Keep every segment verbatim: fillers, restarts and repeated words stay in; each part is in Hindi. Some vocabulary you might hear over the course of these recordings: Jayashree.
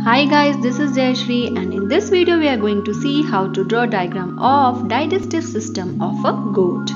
Hi guys, this is Jayashree, and in this video we are going to see how to draw diagram of digestive system of a goat.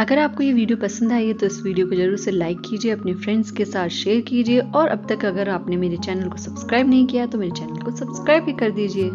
अगर आपको ये वीडियो पसंद आई है तो इस वीडियो को जरूर से लाइक कीजिए, अपने फ्रेंड्स के साथ शेयर कीजिए, और अब तक अगर आपने मेरे चैनल को सब्सक्राइब नहीं किया तो मेरे चैनल को सब्सक्राइब भी कर दीजिए।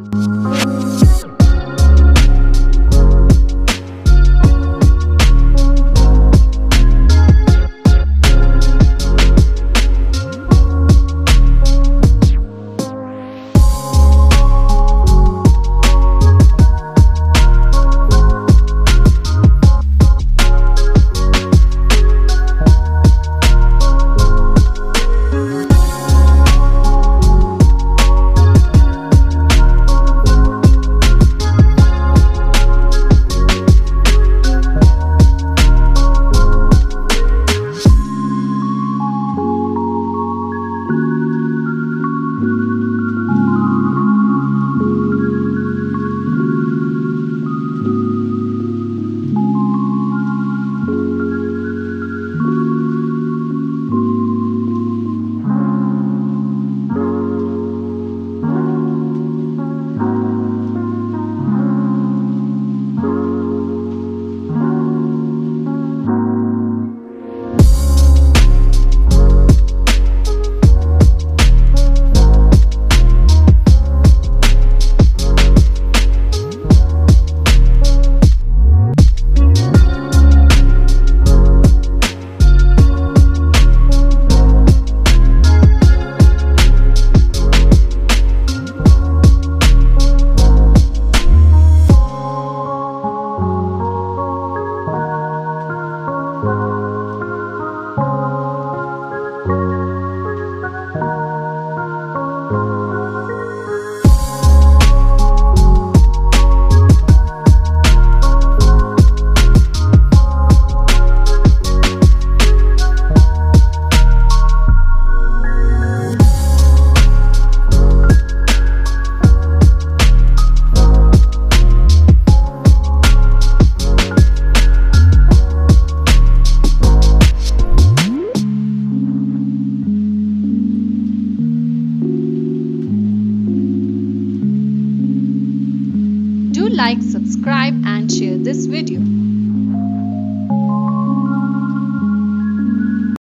like, subscribe and share this video.